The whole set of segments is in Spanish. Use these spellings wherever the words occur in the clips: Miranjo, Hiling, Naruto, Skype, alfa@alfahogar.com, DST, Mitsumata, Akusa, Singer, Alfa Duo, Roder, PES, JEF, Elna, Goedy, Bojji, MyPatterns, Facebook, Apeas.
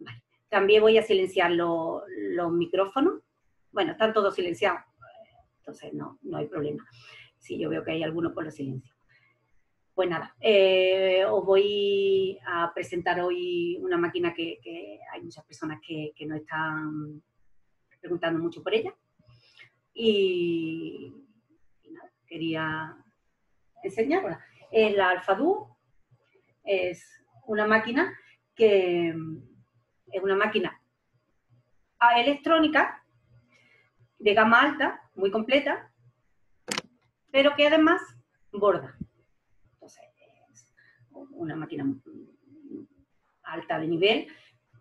Vale. También voy a silenciar los micrófonos. Bueno, están todos silenciados, entonces no hay problema. Si yo veo que hay alguno, pues lo silencio. Pues nada, os voy a presentar hoy una máquina que hay muchas personas que no están preguntando mucho por ella. Y nada, quería enseñarla. Es la Alfa Duo, es una máquina que... Es una máquina electrónica de gama alta, muy completa, pero que además borda. Entonces, es una máquina alta de nivel,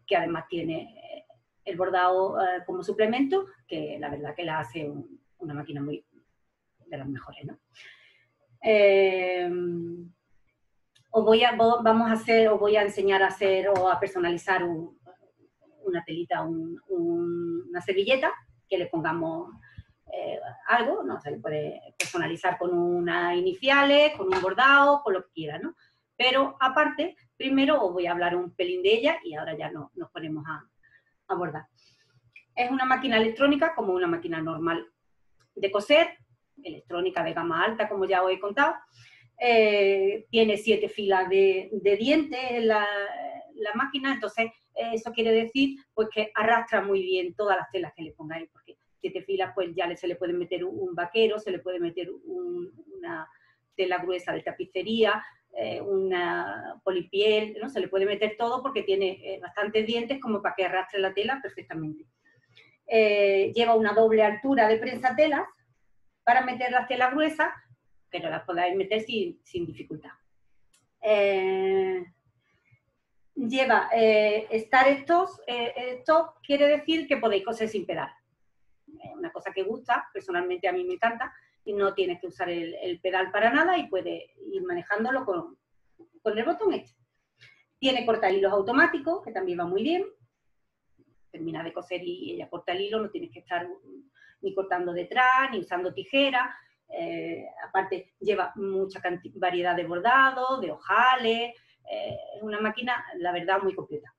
que además tiene el bordado como suplemento, que la verdad que la hace una máquina muy de las mejores, ¿no? Os voy a enseñar a hacer o a personalizar una telita, una servilleta, que le pongamos algo, ¿no? Se le puede personalizar con unas iniciales, con un bordado, con lo que quiera, ¿no? Pero aparte, primero os voy a hablar un pelín de ella y ahora ya nos ponemos a bordar. Es una máquina electrónica como una máquina normal de coser, electrónica de gama alta, como ya os he contado. Tiene 7 filas de dientes la máquina, entonces eso quiere decir pues que arrastra muy bien todas las telas que le pongáis, porque 7 filas pues ya se le puede meter un vaquero, se le puede meter una tela gruesa de tapicería, una polipiel, ¿no? Se le puede meter todo porque tiene bastantes dientes como para que arrastre la tela perfectamente. Lleva una doble altura de prensa telas para meter las telas gruesas, pero las podáis meter sin dificultad. Lleva estar estos, esto quiere decir que podéis coser sin pedal. Una cosa que gusta, personalmente a mí me encanta, y no tienes que usar el pedal para nada y puedes ir manejándolo con el botón este. Tiene corta hilos automáticos, que también va muy bien. Termina de coser y ella corta el hilo, no tienes que estar ni cortando detrás, ni usando tijera. Aparte lleva mucha variedad de bordados, de ojales. Es una máquina, la verdad, muy completa.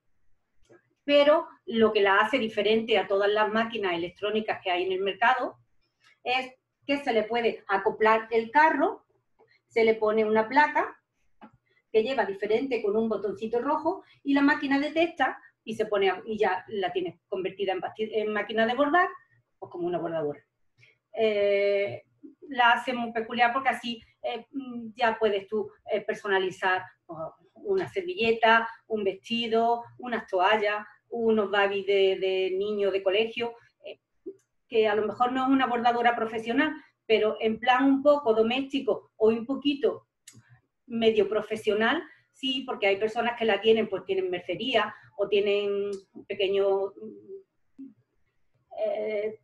Pero lo que la hace diferente a todas las máquinas electrónicas que hay en el mercado es que se le puede acoplar el carro, se le pone una placa que lleva diferente con un botoncito rojo y la máquina detecta y se pone y ya la tienes convertida en máquina de bordar, pues como una bordadora. La hace muy peculiar porque así ya puedes tú personalizar una servilleta, un vestido, unas toallas, unos babys de niños de colegio, que a lo mejor no es una bordadora profesional, pero en plan un poco doméstico o un poquito medio profesional, sí, porque hay personas que la tienen, pues tienen mercería o tienen un pequeño...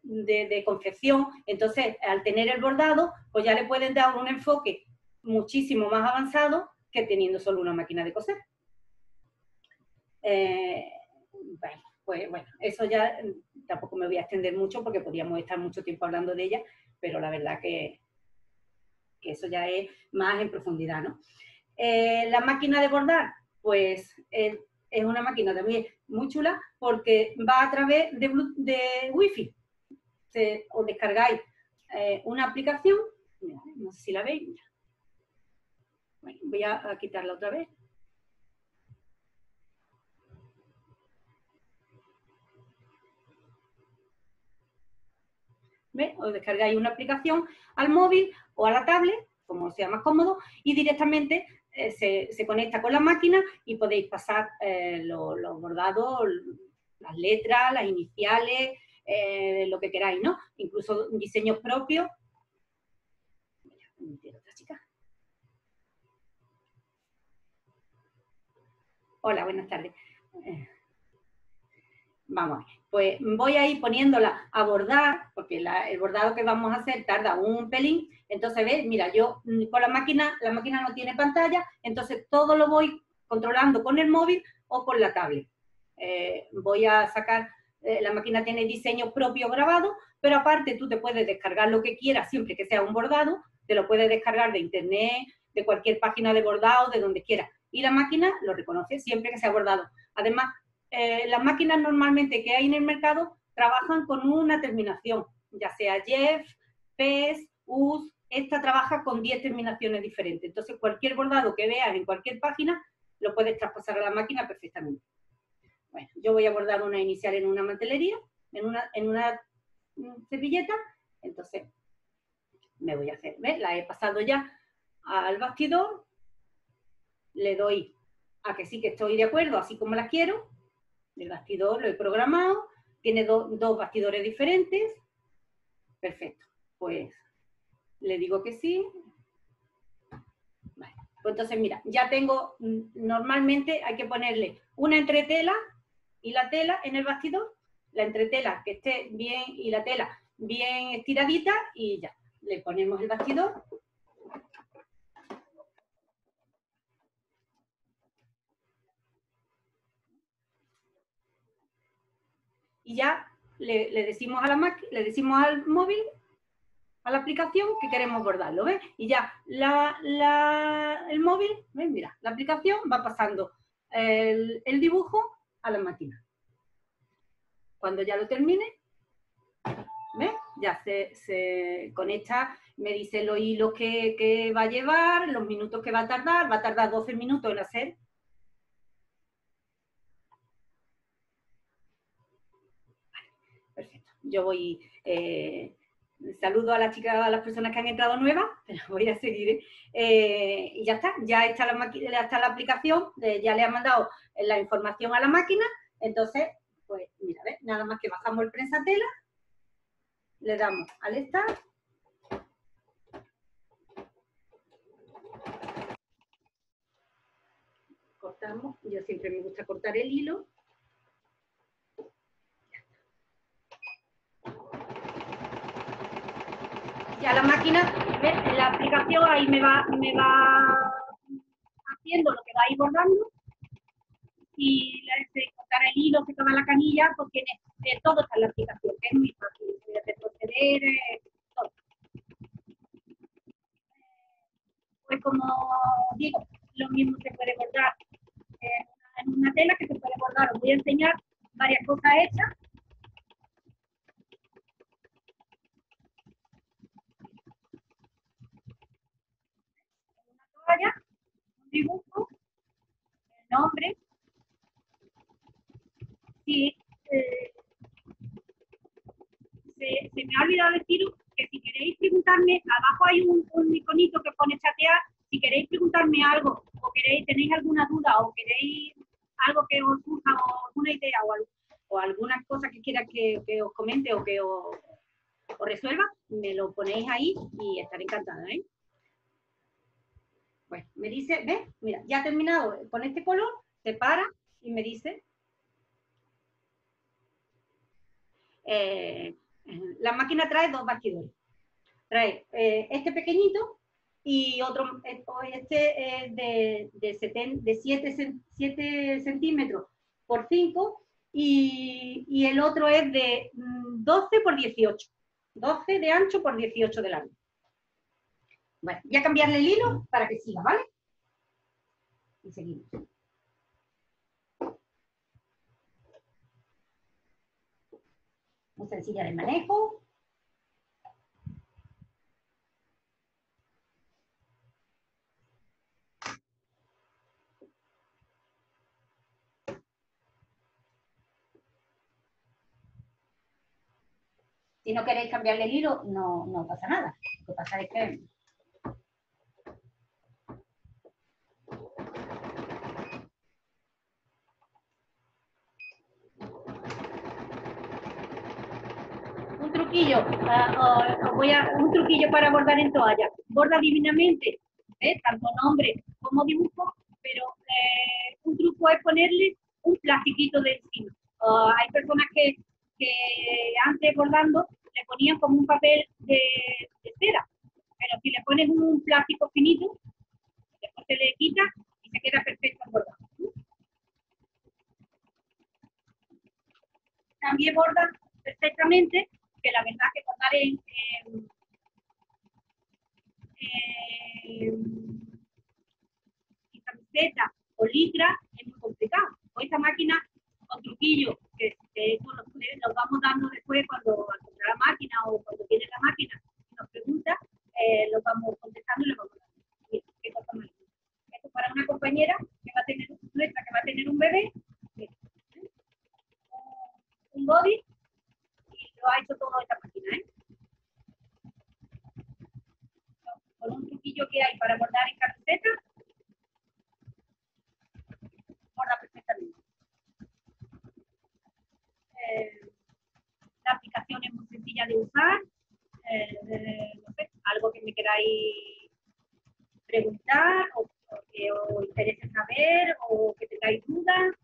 de confección, entonces al tener el bordado, pues ya le pueden dar un enfoque muchísimo más avanzado que teniendo solo una máquina de coser. Bueno, eso ya tampoco me voy a extender mucho porque podríamos estar mucho tiempo hablando de ella, pero la verdad que eso ya es más en profundidad, ¿no? La máquina de bordar, pues... es una máquina también muy chula porque va a través de Wi-Fi. Os descargáis una aplicación. Mira, no sé si la veis. Mira. Bueno, voy a quitarla otra vez. ¿Veis? Os descargáis una aplicación al móvil o a la tablet, como sea más cómodo, y directamente... Se conecta con la máquina y podéis pasar los bordados, las letras, las iniciales, lo que queráis, ¿no? Incluso diseños propios. Hola, buenas tardes. Vamos, pues voy a ir poniéndola a bordar, porque el bordado que vamos a hacer tarda un pelín. Entonces, ¿ves? Mira, yo con la máquina no tiene pantalla, entonces todo lo voy controlando con el móvil o con la tablet. Voy a sacar, la máquina tiene diseño propio grabado, pero aparte tú te puedes descargar lo que quieras, siempre que sea un bordado, te lo puedes descargar de internet, de cualquier página de bordado, de donde quieras. Y la máquina lo reconoce siempre que sea bordado. Además, las máquinas normalmente que hay en el mercado trabajan con una terminación, ya sea JEF, PES, US, esta trabaja con 10 terminaciones diferentes. Entonces, cualquier bordado que veas en cualquier página, lo puedes traspasar a la máquina perfectamente. Bueno, yo voy a bordar una inicial en una mantelería, en una servilleta, entonces me voy a hacer, ¿ves? La he pasado ya al bastidor, le doy a que sí que estoy de acuerdo, así como la quiero, el bastidor lo he programado, tiene dos bastidores diferentes, perfecto, pues le digo que sí, vale. Pues entonces mira, ya tengo, normalmente hay que ponerle una entretela y la tela en el bastidor, la entretela que esté bien y la tela bien estiradita y ya, le ponemos el bastidor. Y ya le decimos al móvil, a la aplicación, que queremos bordarlo, ¿ves? Y ya el móvil, ¿ves? Mira, la aplicación va pasando el dibujo a la máquina. Cuando ya lo termine, ¿ves? Ya se conecta, me dice los hilos que va a llevar, los minutos que va a tardar 12 minutos en hacer. Yo voy, saludo a las chicas, a las personas que han entrado nuevas, pero voy a seguir. Y ya está la aplicación, ya le ha mandado la información a la máquina. Entonces, pues mira, ¿ves? Nada más que bajamos el prensatela, le damos al start. Cortamos, yo siempre me gusta cortar el hilo. Ya la máquina, ¿ves? La aplicación ahí me va haciendo lo que va a ir bordando y le cortar el hilo, se acaba la canilla, porque todo está en la aplicación, que es muy fácil de proceder, todo. Pues como digo, lo mismo se puede bordar en una tela que se puede bordar, os voy a enseñar varias cosas hechas. Un dibujo, el nombre, y se me ha olvidado deciros que si queréis preguntarme, abajo hay un iconito que pone chatear, si queréis preguntarme algo, o tenéis alguna duda, o queréis algo que os surja, o alguna idea, o alguna cosa que quiera que os comente, o que os resuelva, me lo ponéis ahí y estaré encantada, ¿eh? Bueno, me dice, ¿ves? Mira, ya ha terminado con este color, se para y me dice, la máquina trae dos bastidores. Trae este pequeñito y otro, este de 7 centímetros por 5 y el otro es de 12 por 18, 12 de ancho por 18 de largo. Bueno, voy a cambiarle el hilo para que siga, ¿vale? Y seguimos. Muy sencilla de manejo. Si no queréis cambiarle el hilo, no pasa nada. Lo que pasa es que un truquillo para bordar en toalla. Borda divinamente, tanto nombre como dibujo, pero un truco es ponerle un plastiquito de encima. Hay personas que antes bordando le ponían como un papel de cera, pero si le pones un plástico finito, después se le quita y se queda perfecto el bordado. También borda perfectamente, que la verdad que cortar en camiseta o litra es muy complicado. Con esta máquina o truquillos que los vamos dando después cuando al comprar la máquina o cuando viene la máquina y nos pregunta, los vamos contestando y le vamos dando. ¿Qué cosa más? Esto para una compañera que va a tener, nuestra, que va a tener un bebé, un body, y lo ha hecho todo esta máquina, ¿eh? Con un truquillo que hay para bordar en camiseta, borda perfectamente. La aplicación es muy sencilla de usar. No sé, algo que me queráis preguntar, o que os interese saber, o que tengáis dudas,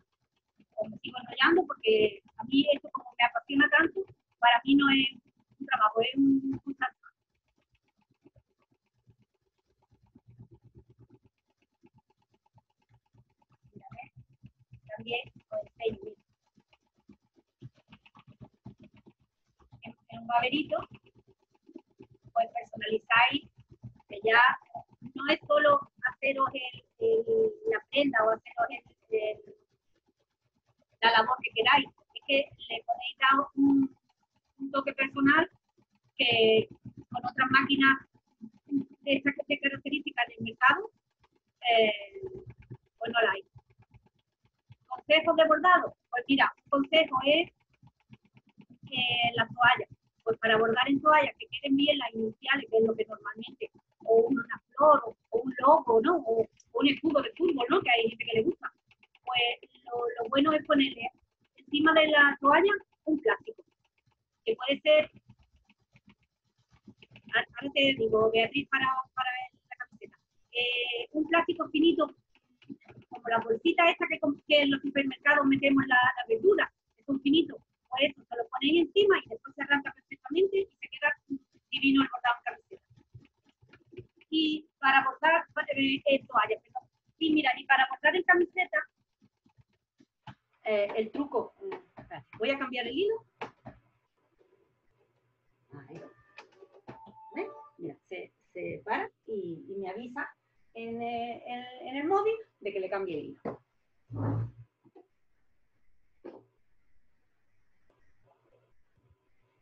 o me sigo enrollando, porque a mí esto, como me apasiona tanto, para mí no es un trabajo, es un trabajo. También os enseño en un baberito, pues personalizáis, que ya no es solo haceros la prenda o haceros la labor que queráis, es que le podéis dar un toque personal que con otras máquinas de estas características del mercado, pues no la hay. ¿Consejos de bordado? Pues mira, un consejo es las toallas. Pues para bordar en toallas que queden bien las iniciales, que es lo que normalmente, o una flor, o un logo, ¿no? O un escudo de fútbol, ¿no? Que hay gente que le gusta. Pues lo bueno es ponerle encima de la toalla un plástico. Que puede ser, ahora te digo, Beatriz, para la camiseta. Un plástico finito, como la bolsita esta que en los supermercados metemos la verdura, es un finito, por eso se lo ponéis encima y después se arranca perfectamente y se queda divino el bordado en camiseta. Y para bordar toallas, perdón. Y mira, y para bordar en camiseta, el truco, voy a cambiar el hilo. Ahí. ¿Ves? Mira, se para y me avisa en el móvil de que le cambie el hilo.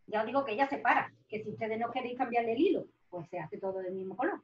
Ya os digo que ya se para, que si ustedes no queréis cambiarle el hilo, pues se hace todo del mismo color.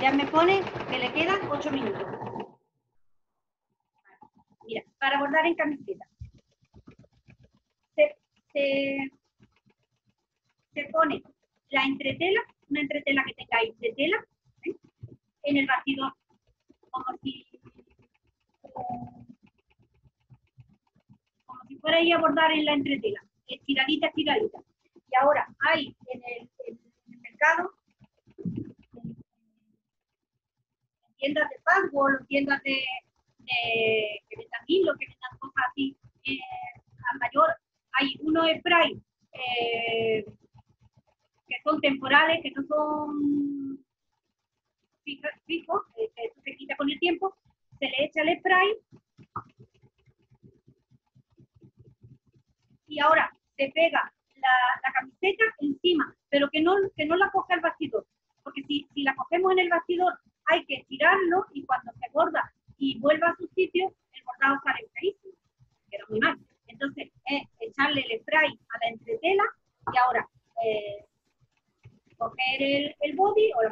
Ya me pone que le quedan 8 minutos. Mira, para bordar en camiseta. Se pone la entretela, una entretela que tengáis de tela, ¿eh? En el bastidor, como si fuerais a bordar en la entretela, estiradita, estiradita. Y ahora hay en el mercado, tiendas de fastball, tiendas que vendan hilo, que vendan cosas así, a mayor, hay unos sprays que son temporales, que no son fijos, que se quita con el tiempo, se le echa el spray y ahora se pega la camiseta encima, pero que no la coja el bastidor, porque si la cogemos en el bastidor hay que estirarlo y cuando se borda y vuelva a su sitio, el bordado sale feísimo, queda muy mal. Entonces, es echarle el spray a la entretela y ahora coger el body o la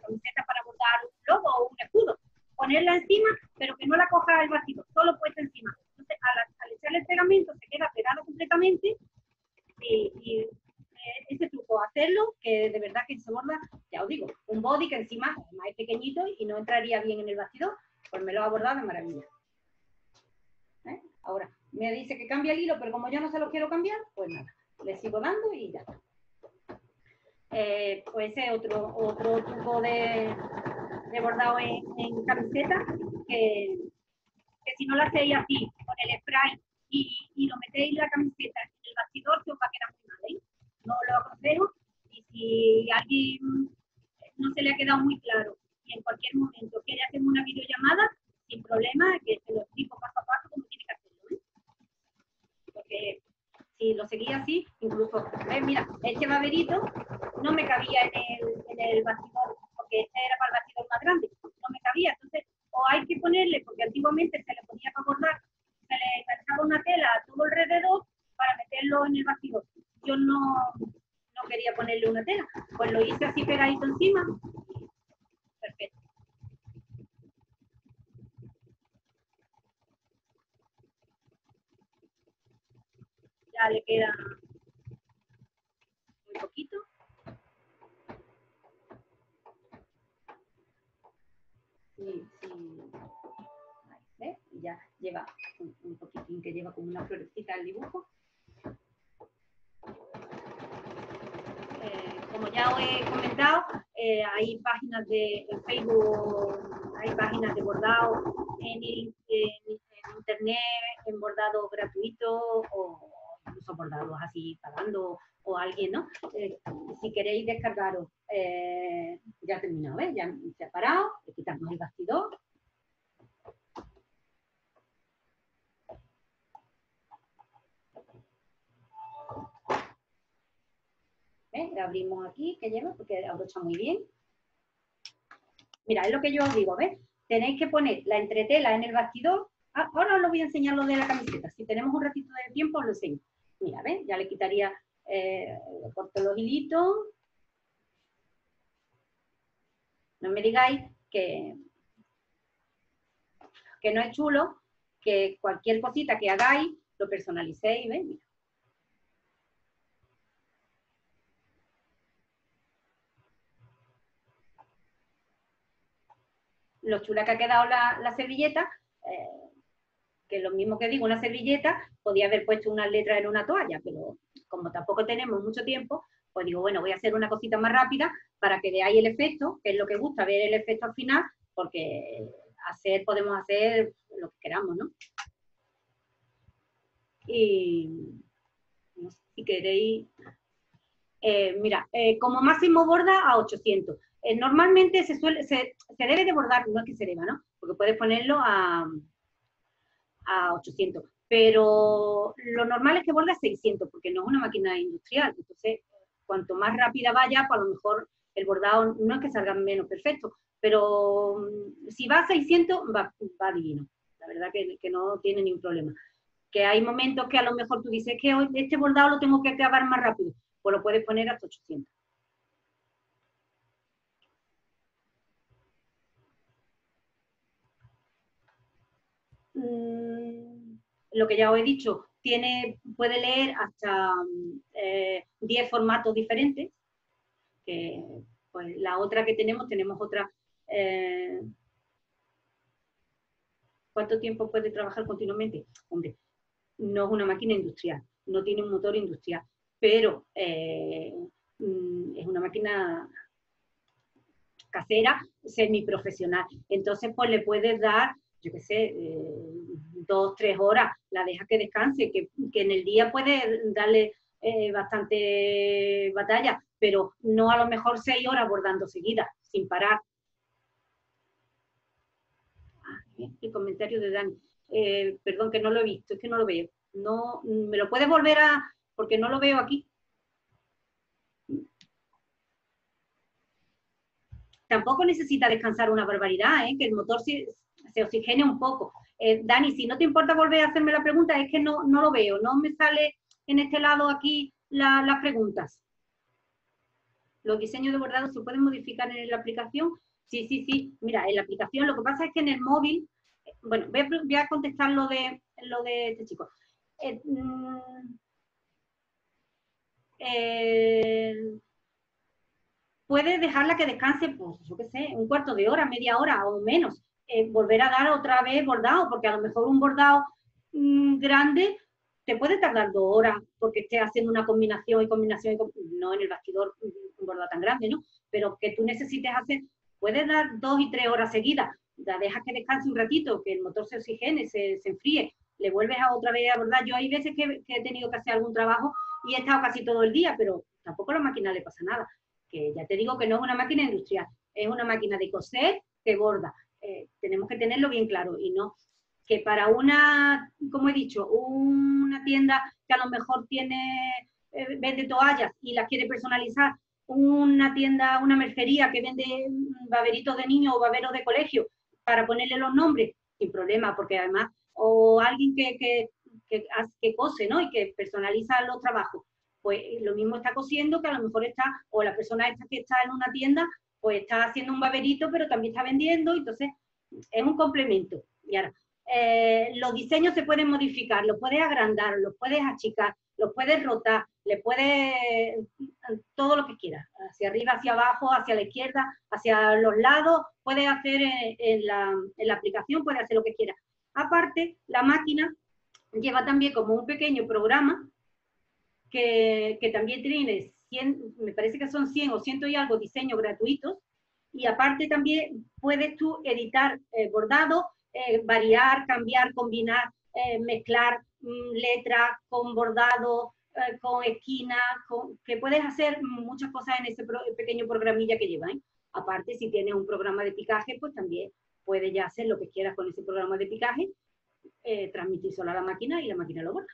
camiseta para bordar un logo o un escudo, ponerla encima, pero que no la coja el bastidor, solo puesta encima. Entonces, al echarle el pegamento se queda pegado completamente y ese truco, hacerlo, que de verdad que se borda ya. ya os digo, un body que encima es pequeñito y no entraría bien en el bastidor, pues me lo ha abordado de maravilla. ¿Eh? Ahora, me dice que cambia el hilo, pero como yo no se lo quiero cambiar, pues nada, le sigo dando y ya está. Pues ese es otro truco de bordado en camiseta, que si no lo hacéis así, con el spray, y lo metéis la camiseta en el bastidor, se os va a quedar muy mal, ¿eh? No lo aconsejo, y si a alguien no se le ha quedado muy claro, y en cualquier momento quiere hacer una videollamada, sin problema, que te lo explico paso a paso como tiene que hacerlo, ¿eh? Porque si lo seguía así, incluso, mira, este baberito no me cabía en el bastidor, porque este era para el bastidor más grande, no me cabía, entonces, o hay que ponerle, porque antiguamente se le ponía para bordar, se le enganchaba una tela a todo alrededor para meterlo en el bastidor. Yo no quería ponerle una tela, pues lo hice así pegadito encima, perfecto. Ya le queda un poquito. Sí. Ahí, ¿ves? Y ya lleva un poquitín que lleva como una florecita el dibujo. Como ya os he comentado, hay páginas en Facebook, hay páginas de bordado en internet, en bordado gratuito o incluso bordados así pagando o alguien, ¿no? Si queréis descargaros, ya ha terminado, ¿eh? Ya se ha parado, le quitamos el bastidor. ¿Ves? La abrimos aquí, que lleva, porque abrocha muy bien. Mira, es lo que yo os digo, ¿ves? Tenéis que poner la entretela en el bastidor. Ahora os lo voy a enseñar lo de la camiseta. Si tenemos un ratito de tiempo, os lo enseño. Mira, ¿ves? Ya le quitaría, corto los hilitos. No me digáis que no es chulo, que cualquier cosita que hagáis, lo personalicéis, ¿ves? Mira. Lo chula que ha quedado la servilleta, que lo mismo que digo, una servilleta, podía haber puesto unas letras en una toalla, pero como tampoco tenemos mucho tiempo, pues digo, bueno, voy a hacer una cosita más rápida para que veáis el efecto, que es lo que gusta, ver el efecto al final, porque podemos hacer lo que queramos, ¿no? Y no sé si queréis... mira, como máximo borda a 800. Normalmente se debe de bordar, no es que se deba, ¿no? Porque puedes ponerlo a 800, pero lo normal es que borda 600, porque no es una máquina industrial, entonces cuanto más rápida vaya, pues a lo mejor el bordado no es que salga menos perfecto, pero si va a 600, va divino, la verdad que no tiene ningún problema. Que hay momentos que a lo mejor tú dices que hoy este bordado lo tengo que acabar más rápido, pues lo puedes poner hasta 800. Lo que ya os he dicho, puede leer hasta 10 formatos diferentes, que pues la otra que tenemos otra... ¿Cuánto tiempo puede trabajar continuamente? Hombre, no es una máquina industrial, no tiene un motor industrial, pero es una máquina casera, semiprofesional, entonces pues le puedes dar, yo qué sé, 2 o 3 horas, la deja que descanse, que en el día puede darle bastante batalla, pero no a lo mejor 6 horas bordando seguidas, sin parar. El comentario de Dani, perdón que no lo he visto, es que no lo veo, no, ¿me lo puedes volver a...? Porque no lo veo aquí. Tampoco necesita descansar una barbaridad, ¿eh? Que el motor se oxigene un poco. Dani, si no te importa volver a hacerme la pregunta, es que no lo veo, no me sale en este lado aquí las preguntas. ¿Los diseños de bordado se pueden modificar en la aplicación? Sí, mira, en la aplicación, lo que pasa es que en el móvil, bueno, voy a contestar lo de este chico. puedes dejarla que descanse, pues, yo qué sé, un cuarto de hora, media hora o menos. Volver a dar otra vez bordado, porque a lo mejor un bordado grande te puede tardar 2 horas, porque estés haciendo una combinación y combinación, no en el bastidor un bordado tan grande, ¿no? Pero que tú necesites hacer, puedes dar 2 y 3 horas seguidas, la dejas que descanse un ratito, que el motor se oxigene, se enfríe, le vuelves a otra vez a bordar. Yo hay veces que he tenido que hacer algún trabajo y he estado casi todo el día, pero tampoco a la máquina le pasa nada, que ya te digo que no es una máquina industrial, es una máquina de coser que borda. Tenemos que tenerlo bien claro, y no que para una, como he dicho, una tienda que a lo mejor tiene vende toallas y las quiere personalizar, una tienda, una mercería que vende baberitos de niños o baberos de colegio, para ponerle los nombres, sin problema, porque además, o alguien que cose, ¿no? Y que personaliza los trabajos, pues lo mismo está cosiendo que a lo mejor está, o la persona esta que está en una tienda, pues está haciendo un baberito, pero también está vendiendo, entonces es un complemento. Y ahora, los diseños se pueden modificar, los puedes agrandar, los puedes achicar, los puedes rotar, le puedes todo lo que quieras, hacia arriba, hacia abajo, hacia la izquierda, hacia los lados, puedes hacer en la aplicación, puedes hacer lo que quieras. Aparte, la máquina lleva también como un pequeño programa que también tiene 100, me parece que son 100 o 100 y algo diseños gratuitos, y aparte también puedes tú editar bordado, variar, cambiar, combinar, mezclar letras con bordado, con esquinas, que puedes hacer muchas cosas en ese pequeño programilla que llevan. Aparte, si tienes un programa de picaje, pues también puedes ya hacer lo que quieras con ese programa de picaje, transmitir solo a la máquina y la máquina lo borra.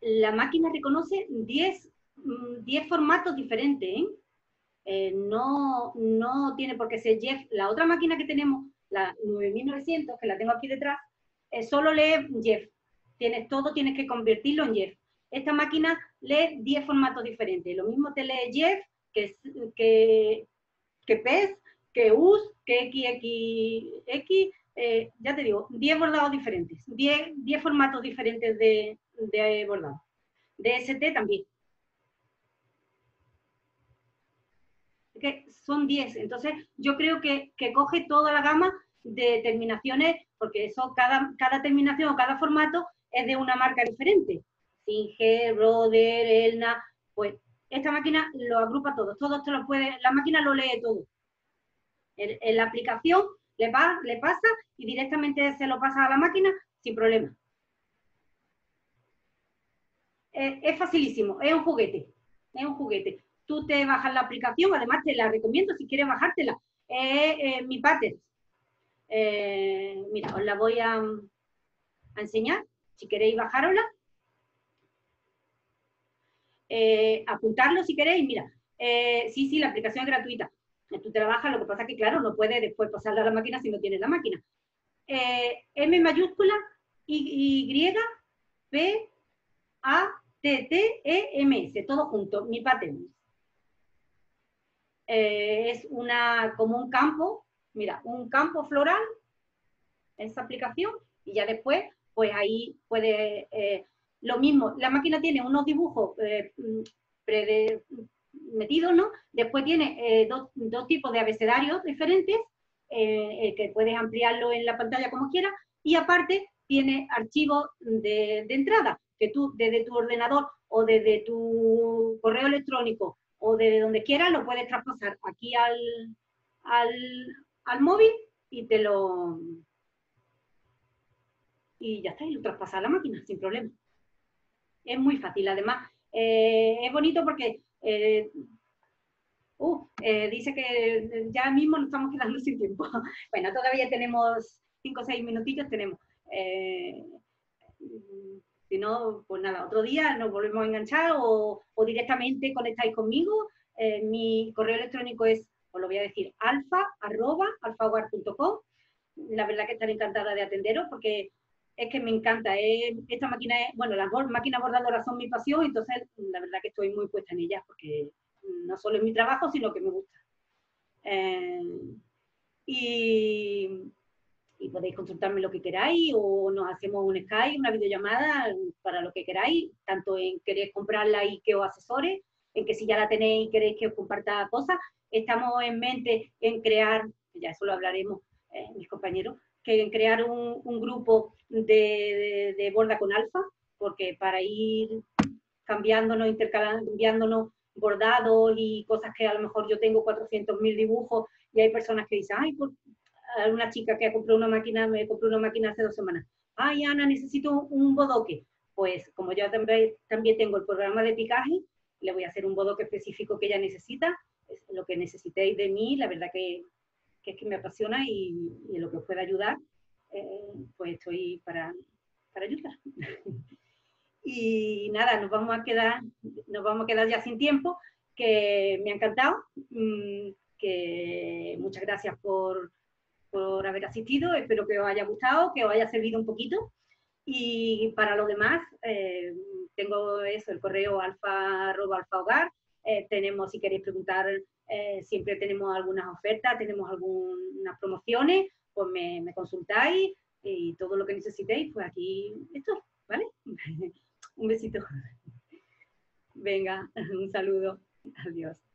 La máquina reconoce 10 formatos diferentes, ¿eh? No tiene por qué ser JEF. La otra máquina que tenemos, la 9900, que la tengo aquí detrás, solo lee JEF. Tienes que convertirlo en JEF. Esta máquina lee 10 formatos diferentes. Lo mismo te lee JEF que PES, que US, que XXX. Ya te digo, 10 bordados diferentes, 10 formatos diferentes de bordado. DST también. Que son 10, entonces yo creo que coge toda la gama de terminaciones, porque eso cada terminación o cada formato es de una marca diferente. Singer, Roder, Elna, pues esta máquina lo agrupa todos te lo puede, la máquina lo lee todo. En la aplicación le pasa y directamente se lo pasa a la máquina sin problema. Es facilísimo, es un juguete, es un juguete. Tú te bajas la aplicación, además te la recomiendo si quieres bajártela. MyPatterns. Mira, os la voy a enseñar, si queréis bajárosla. Apuntarlo si queréis, mira. Sí, la aplicación es gratuita. Tú te la bajas, lo que pasa es que, claro, no puedes después pasarla a la máquina si no tienes la máquina. M mayúscula, Y, P, A, T, T, E, M, S, todo junto, MyPatterns. Es como un campo, mira, un campo floral, esa aplicación, y ya después, pues ahí puede, lo mismo, la máquina tiene unos dibujos metidos, ¿no? Después tiene dos tipos de abecedarios diferentes, que puedes ampliarlo en la pantalla como quieras, y aparte tiene archivos de entrada, que tú desde tu ordenador o desde tu correo electrónico o de donde quieras, lo puedes traspasar aquí al móvil y y ya está, y lo traspasas a la máquina sin problema. Es muy fácil, además, es bonito porque dice que ya mismo nos estamos quedando sin tiempo. Bueno, todavía tenemos 5 o 6 minutitos, tenemos. Si no, pues nada, otro día nos volvemos a enganchar o directamente conectáis conmigo. Mi correo electrónico es, os lo voy a decir, alfa@alfahogar.com. La verdad que estaré encantada de atenderos porque es que me encanta. Esta máquina bueno, las máquinas bordadoras son mi pasión, entonces la verdad que estoy muy puesta en ellas porque no solo es mi trabajo, sino que me gusta. y podéis consultarme lo que queráis, o nos hacemos un Skype, una videollamada, para lo que queráis, tanto en queréis comprarla y que os asesore, en que si ya la tenéis y queréis que os comparta cosas. Estamos en mente en crear, ya eso lo hablaremos mis compañeros, que en crear un grupo de borda con alfa, porque para ir cambiándonos, intercambiándonos bordados y cosas que a lo mejor yo tengo 400.000 dibujos y hay personas que dicen, ay, pues, una chica que compró una máquina, me compró una máquina hace 2 semanas, ay, Ana, necesito un bodoque. Pues como yo también tengo el programa de picaje, le voy a hacer un bodoque específico que ella necesita. Es lo que necesitéis de mí, la verdad que es que me apasiona y en lo que os pueda ayudar, pues estoy para ayudar. Y nada, nos vamos a quedar ya sin tiempo, que me ha encantado, que muchas gracias por haber asistido, espero que os haya gustado, que os haya servido un poquito, y para los demás, tengo eso, el correo alfa@alfahogar, tenemos, si queréis preguntar, siempre tenemos algunas ofertas, tenemos algunas promociones, pues me consultáis, y todo lo que necesitéis, pues aquí estoy, ¿vale? Un besito. Venga, un saludo. Adiós.